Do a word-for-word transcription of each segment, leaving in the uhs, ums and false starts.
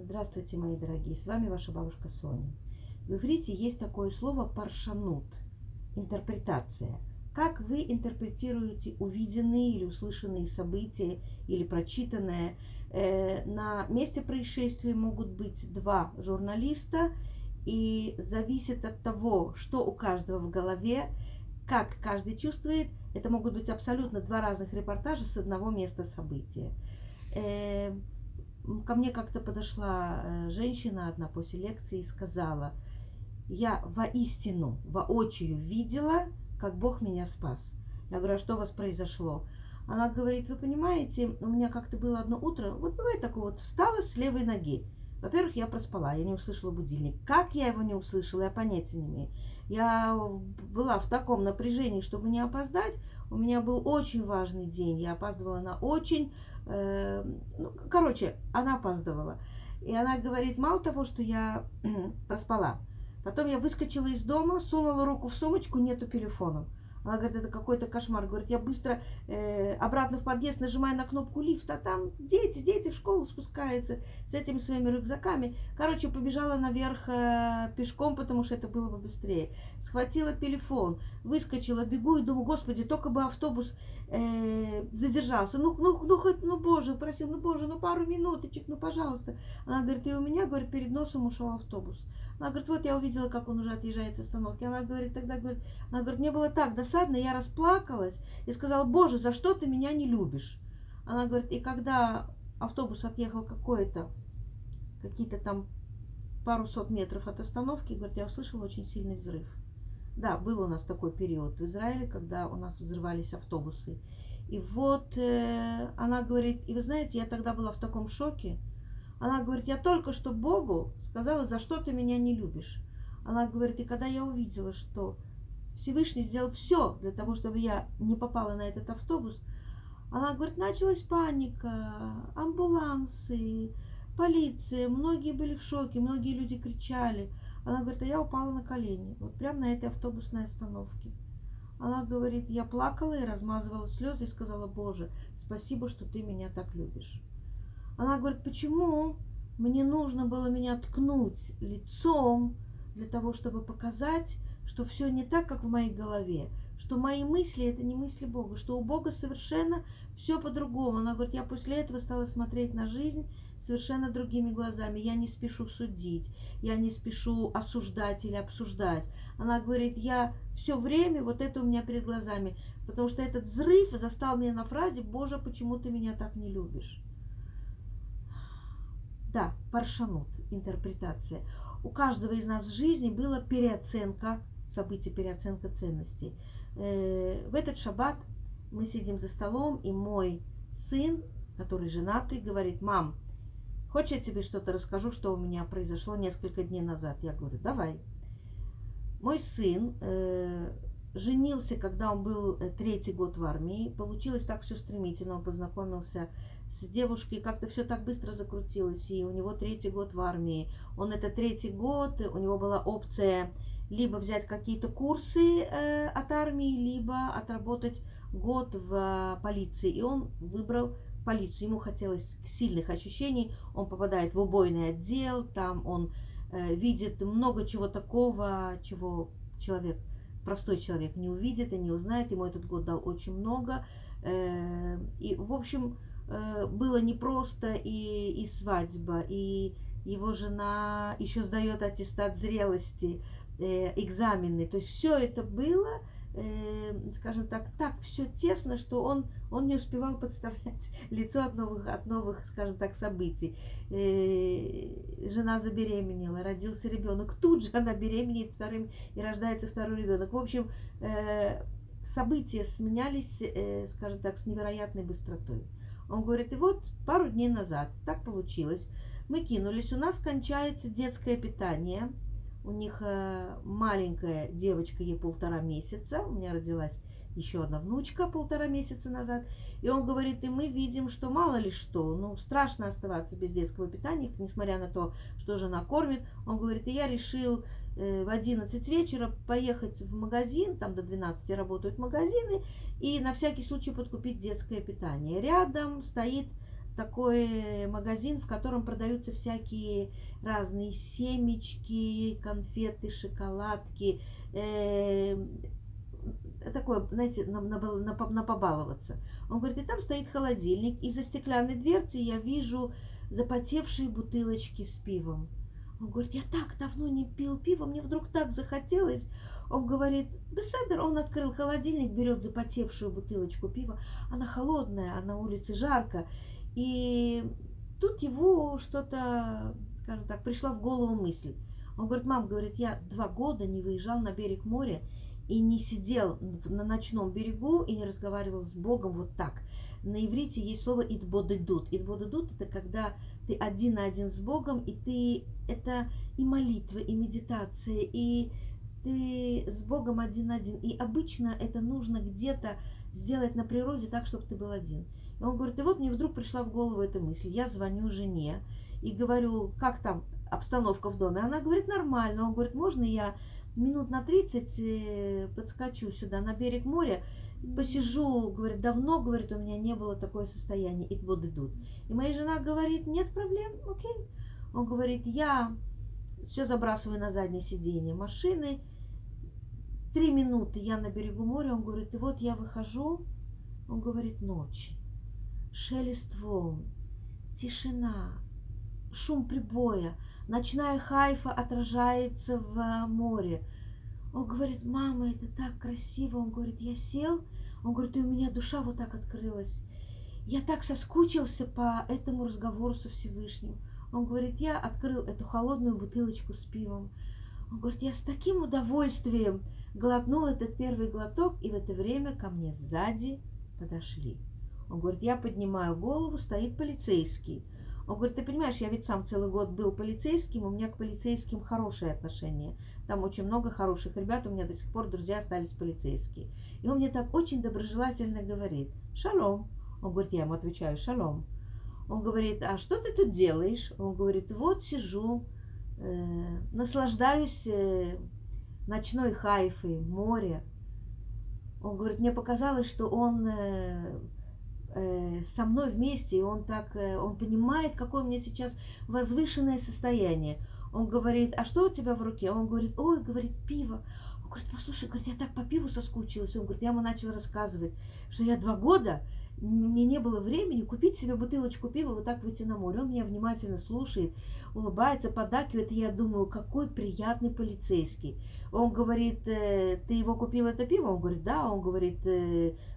Здравствуйте, мои дорогие, с вами ваша бабушка Соня. В иврите есть такое слово паршанут, интерпретация. Как вы интерпретируете увиденные или услышанные события или прочитанное? На месте происшествия могут быть два журналиста, и зависит от того, что у каждого в голове, как каждый чувствует, это могут быть абсолютно два разных репортажа с одного места события. Ко мне как-то подошла женщина одна после лекции и сказала: я воистину, воочию видела, как Бог меня спас. Я говорю: а что у вас произошло? Она говорит: вы понимаете, у меня как-то было одно утро, вот бывает такое, вот встала с левой ноги. Во-первых, я проспала, я не услышала будильник. Как я его не услышала, я понятия не имею. Я была в таком напряжении, чтобы не опоздать. У меня был очень важный день, я опаздывала на очень... Э, ну, короче, она опаздывала. И она говорит: мало того, что я проспала, потом я выскочила из дома, сунула руку в сумочку, нету телефона. Она говорит: это какой-то кошмар. Говорит: я быстро э, обратно в подъезд нажимаю на кнопку лифта, там дети, дети в школу спускаются с этими своими рюкзаками. Короче, побежала наверх э, пешком, потому что это было бы быстрее. Схватила телефон, выскочила, бегу и думаю: господи, только бы автобус э, задержался. Ну, ну, ну, хоть, ну, боже, просил, ну, боже, ну, пару минуточек, ну, пожалуйста. Она говорит: и у меня, говорит, перед носом ушел автобус. Она говорит: вот я увидела, как он уже отъезжает с остановки. Она говорит: тогда, говорит, она говорит, мне было так досадно, я расплакалась и сказала: боже, за что ты меня не любишь? Она говорит: и когда автобус отъехал какое-то, какие-то там пару сот метров от остановки, говорит, я услышала очень сильный взрыв. Да, был у нас такой период в Израиле, когда у нас взрывались автобусы. И вот э, она говорит: и вы знаете, я тогда была в таком шоке. Она говорит: я только что Богу сказала, за что ты меня не любишь. Она говорит: и когда я увидела, что Всевышний сделал все для того, чтобы я не попала на этот автобус, она говорит, началась паника, амбулансы, полиция, многие были в шоке, многие люди кричали. Она говорит: а я упала на колени, вот прямо на этой автобусной остановке. Она говорит: я плакала и размазывала слезы и сказала: боже, спасибо, что ты меня так любишь. Она говорит: почему мне нужно было меня ткнуть лицом для того, чтобы показать, что все не так, как в моей голове, что мои мысли – это не мысли Бога, что у Бога совершенно все по-другому. Она говорит: я после этого стала смотреть на жизнь совершенно другими глазами. Я не спешу судить, я не спешу осуждать или обсуждать. Она говорит: я все время, вот это у меня перед глазами, потому что этот взрыв застал меня на фразе: боже, почему ты меня так не любишь? Да, паршанут, интерпретация. У каждого из нас в жизни была переоценка событий, переоценка ценностей. В этот шаббат мы сидим за столом, и мой сын, который женатый, говорит: мам, хочешь, я тебе что-то расскажу, что у меня произошло несколько дней назад? Я говорю: давай. Мой сын э, женился, когда он был третий год в армии. Получилось так все стремительно, он познакомился с девушкой, как-то все так быстро закрутилось, и у него третий год в армии. Он это третий год, у него была опция либо взять какие-то курсы э, от армии, либо отработать год в э, полиции. И он выбрал полицию. Ему хотелось сильных ощущений. Он попадает в убойный отдел, там он э, видит много чего такого, чего человек, простой человек не увидит и не узнает. Ему этот год дал очень много. Э, и, в общем... было непросто, и, и свадьба, и его жена еще сдает аттестат зрелости, э, экзамены. То есть все это было, э, скажем так, так все тесно, что он, он не успевал подставлять лицо от новых, от новых, скажем так, событий. Э, жена забеременела, родился ребенок. Тут же она беременеет вторым, и рождается второй ребенок. В общем, э, события сменялись, э, скажем так, с невероятной быстротой. Он говорит: и вот пару дней назад так получилось. Мы кинулись, у нас кончается детское питание. У них маленькая девочка, ей полтора месяца. У меня родилась еще одна внучка полтора месяца назад. И он говорит: и мы видим, что мало ли что. Ну, страшно оставаться без детского питания, несмотря на то, что жена кормит. Он говорит: и я решил в одиннадцать вечера поехать в магазин, там до двенадцати работают магазины, и на всякий случай подкупить детское питание. Рядом стоит такой магазин, в котором продаются всякие разные семечки, конфеты, шоколадки. Э, такое, знаете, на, на, на, на побаловаться. Он говорит, и там стоит холодильник, и за стеклянной дверцей я вижу запотевшие бутылочки с пивом. Он говорит, я так давно не пил пиво, мне вдруг так захотелось. Он говорит, беседер, он открыл холодильник, берет запотевшую бутылочку пива. Она холодная, а на улице жарко. И тут его что-то, скажем так, пришла в голову мысль. Он говорит, мам, говорит, я два года не выезжал на берег моря и не сидел на ночном берегу и не разговаривал с Богом вот так. На иврите есть слово идбоды дуд. Идбоды дуд — это когда ты один на один с Богом, и ты это и молитва, и медитация, и ты с Богом один на один. И обычно это нужно где-то сделать на природе так, чтобы ты был один. И он говорит, и вот мне вдруг пришла в голову эта мысль. Я звоню жене и говорю, как там обстановка в доме. Она говорит, нормально. Он говорит, можно я минут на тридцать подскочу сюда на берег моря, посижу, говорит, давно, говорит, у меня не было такое состояние, и вот идут. И моя жена говорит, нет проблем, окей. Он говорит, я все забрасываю на заднее сиденье машины, три минуты я на берегу моря, он говорит, и вот я выхожу, он говорит, ночь, шелест волн, тишина, шум прибоя, ночная Хайфа отражается в море. Он говорит, мама, это так красиво. Он говорит, я сел. Он говорит, и у меня душа вот так открылась. Я так соскучился по этому разговору со Всевышним. Он говорит, я открыл эту холодную бутылочку с пивом. Он говорит, я с таким удовольствием глотнул этот первый глоток, и в это время ко мне сзади подошли. Он говорит, я поднимаю голову, стоит полицейский. Он говорит, ты понимаешь, я ведь сам целый год был полицейским, у меня к полицейским хорошие отношения. Там очень много хороших ребят, у меня до сих пор друзья остались полицейские. И он мне так очень доброжелательно говорит, шалом. Он говорит, я ему отвечаю, шалом. Он говорит, а что ты тут делаешь? Он говорит, вот сижу, э, наслаждаюсь э, ночной Хайфой, море. Он говорит, мне показалось, что он... Э, со мной вместе, и он так, он понимает, какое у меня сейчас возвышенное состояние. Он говорит, а что у тебя в руке? Он говорит, ой, говорит, пиво. Он говорит, послушай, говорит, я так по пиву соскучилась. Он говорит, я ему начал рассказывать, что я два года, мне не было времени купить себе бутылочку пива, вот так выйти на море. Он меня внимательно слушает, улыбается, поддакивает, и я думаю, какой приятный полицейский. Он говорит, ты его купил, это пиво? Он говорит, да. Он говорит,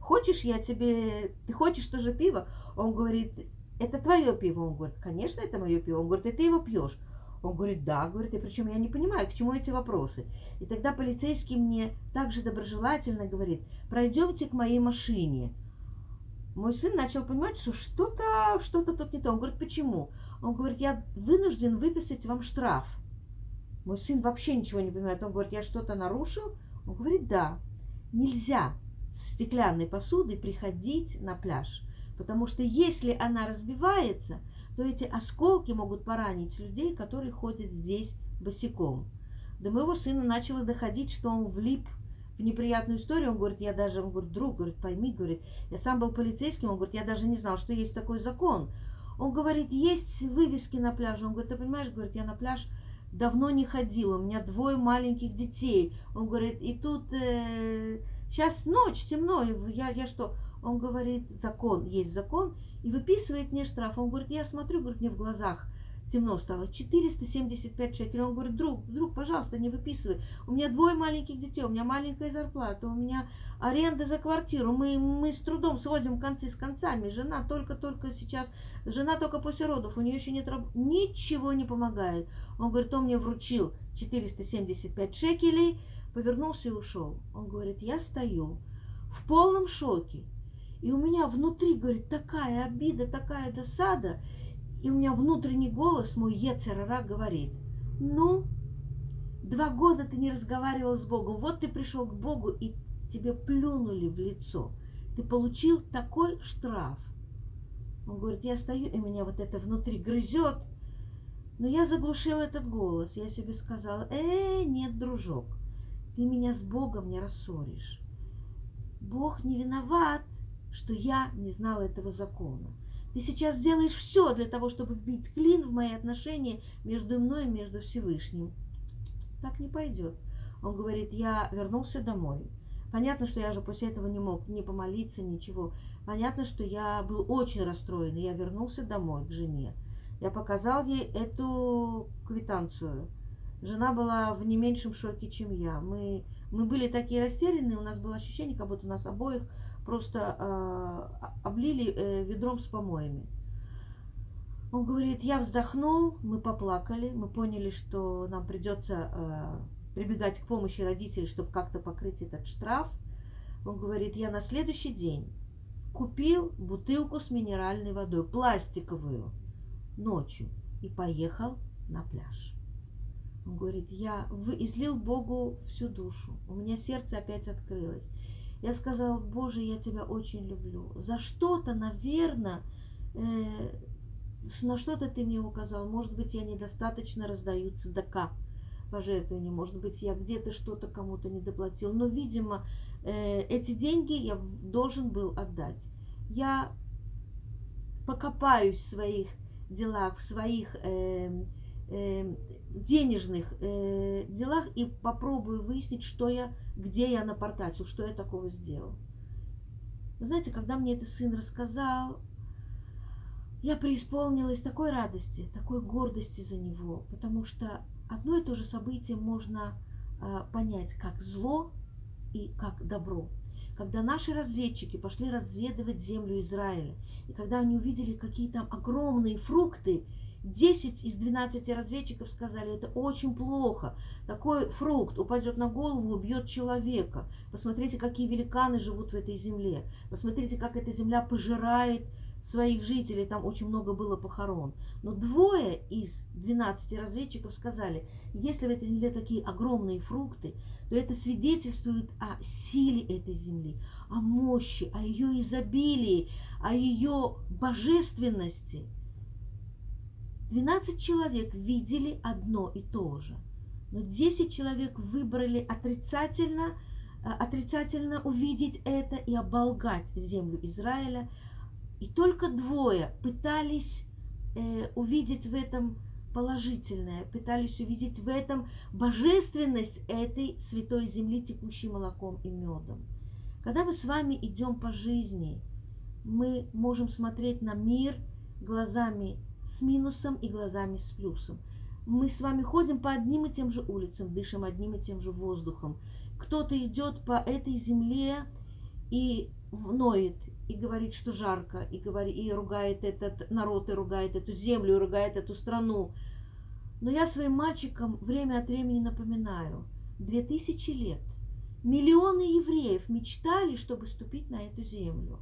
хочешь, я тебе... Ты хочешь тоже пиво? Он говорит, это твое пиво? Он говорит, конечно, это мое пиво. Он говорит, и ты его пьешь? Он говорит, да. Говорит, и причем я не понимаю, к чему эти вопросы. И тогда полицейский мне также доброжелательно говорит, пройдемте к моей машине. Мой сын начал понимать, что что-то, что-то тут не то. Он говорит, почему? Он говорит, я вынужден выписать вам штраф. Мой сын вообще ничего не понимает. Он говорит, я что-то нарушил? Он говорит, да, нельзя с стеклянной посудой приходить на пляж, потому что если она разбивается, то эти осколки могут поранить людей, которые ходят здесь босиком. До моего сына начало доходить, что он влип в неприятную историю. Он говорит, я даже, он говорит, друг, говорит, пойми, говорит, я сам был полицейским, он говорит, я даже не знал, что есть такой закон. Он говорит, есть вывески на пляже. Он говорит, ты понимаешь, говорит, я на пляж давно не ходил, у меня двое маленьких детей. Он говорит, и тут... Э Сейчас ночь, темно, я, я что? Он говорит, закон, есть закон, и выписывает мне штраф. Он говорит, я смотрю, говорит, мне в глазах темно стало, четыреста семьдесят пять шекелей. Он говорит, друг, друг, пожалуйста, не выписывай. У меня двое маленьких детей, у меня маленькая зарплата, у меня аренда за квартиру. Мы, мы с трудом сводим концы с концами. Жена только-только сейчас, жена только после родов, у нее еще нет работы, ничего не помогает. Он говорит, он мне вручил четыреста семьдесят пять шекелей, повернулся и ушел. Он говорит, я стою в полном шоке. И у меня внутри, говорит, такая обида, такая досада. И у меня внутренний голос, мой ецерара, говорит, ну, два года ты не разговаривал с Богом. Вот ты пришел к Богу, и тебе плюнули в лицо. Ты получил такой штраф. Он говорит, я стою, и меня вот это внутри грызет. Но я заглушил этот голос. Я себе сказала, э, нет, дружок. Ты меня с Богом не рассоришь. Бог не виноват, что я не знала этого закона. Ты сейчас сделаешь все для того, чтобы вбить клин в мои отношения между мной и между Всевышним. Так не пойдет. Он говорит, я вернулся домой. Понятно, что я же после этого не мог ни помолиться, ничего. Понятно, что я был очень расстроен. Я вернулся домой к жене. Я показал ей эту квитанцию. Жена была в не меньшем шоке, чем я. Мы, мы были такие растерянные, у нас было ощущение, как будто нас обоих просто э, облили э, ведром с помоями. Он говорит, я вздохнул, мы поплакали, мы поняли, что нам придется э, прибегать к помощи родителей, чтобы как-то покрыть этот штраф. Он говорит, я на следующий день купил бутылку с минеральной водой, пластиковую, ночью, и поехал на пляж. Он говорит, я излил Богу всю душу, у меня сердце опять открылось. Я сказал, Боже, я тебя очень люблю. За что-то, наверное, э, на что-то ты мне указал. Может быть, я недостаточно раздаю цедака, пожертвования. Может быть, я где-то что-то кому-то не доплатил. Но, видимо, э, эти деньги я должен был отдать. Я покопаюсь в своих делах, в своих... Э, э, денежных э, делах и попробую выяснить, что я, где я напортачил, что я такого сделал. Вы знаете, когда мне этот сын рассказал, я преисполнилась такой радости, такой гордости за него, потому что одно и то же событие можно э, понять как зло и как добро. Когда наши разведчики пошли разведывать землю Израиля, и когда они увидели, какие там огромные фрукты, десять из двенадцати разведчиков сказали, это очень плохо, такой фрукт упадет на голову, убьет человека. Посмотрите, какие великаны живут в этой земле, посмотрите, как эта земля пожирает своих жителей, там очень много было похорон. Но двое из двенадцати разведчиков сказали, если в этой земле такие огромные фрукты, то это свидетельствует о силе этой земли, о мощи, о ее изобилии, о ее божественности. двенадцать человек видели одно и то же, но десять человек выбрали отрицательно, отрицательно увидеть это и оболгать землю Израиля. И только двое пытались э, увидеть в этом положительное, пытались увидеть в этом божественность этой святой земли, текущей молоком и медом. Когда мы с вами идем по жизни, мы можем смотреть на мир глазами с минусом и глазами с плюсом. Мы с вами ходим по одним и тем же улицам, дышим одним и тем же воздухом. Кто-то идет по этой земле и ноет, и говорит, что жарко, и, говорит, и ругает этот народ, и ругает эту землю, и ругает эту страну. Но я своим мальчикам время от времени напоминаю, две тысячи лет миллионы евреев мечтали, чтобы ступить на эту землю.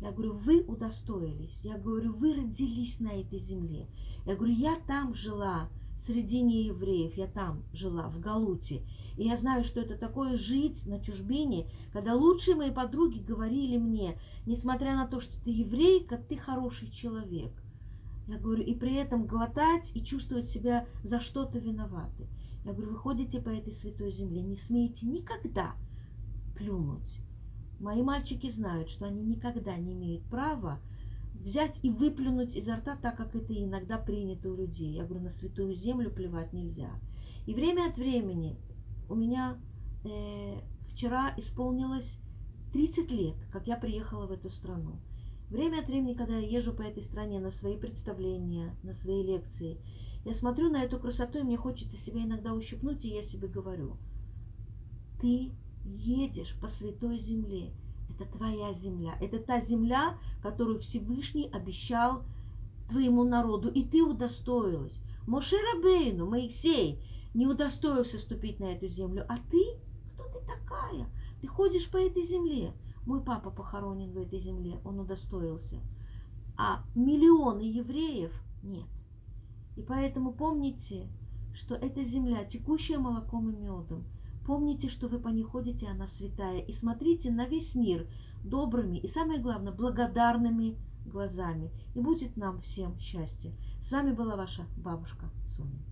Я говорю, вы удостоились. Я говорю, вы родились на этой земле. Я говорю, я там жила, среди неевреев, я там жила, в Галуте. И я знаю, что это такое жить на чужбине, когда лучшие мои подруги говорили мне, несмотря на то, что ты еврейка, ты хороший человек. Я говорю, и при этом глотать и чувствовать себя за что-то виноваты. Я говорю, вы ходите по этой святой земле, не смейте никогда плюнуть. Мои мальчики знают, что они никогда не имеют права взять и выплюнуть изо рта, так как это иногда принято у людей. Я говорю, на святую землю плевать нельзя. И время от времени у меня э, вчера исполнилось тридцать лет, как я приехала в эту страну. Время от времени, когда я езжу по этой стране на свои представления, на свои лекции, я смотрю на эту красоту, и мне хочется себя иногда ущипнуть, и я себе говорю, ты едешь по святой земле. Это твоя земля. Это та земля, которую Всевышний обещал твоему народу. И ты удостоилась. Моше Рабейну, Моисей, не удостоился ступить на эту землю. А ты? Кто ты такая? Ты ходишь по этой земле. Мой папа похоронен в этой земле. Он удостоился. А миллионы евреев нет. И поэтому помните, что эта земля, текущая молоком и медом, помните, что вы по ней ходите, она святая, и смотрите на весь мир добрыми и, самое главное, благодарными глазами. И будет нам всем счастье. С вами была ваша бабушка Соня.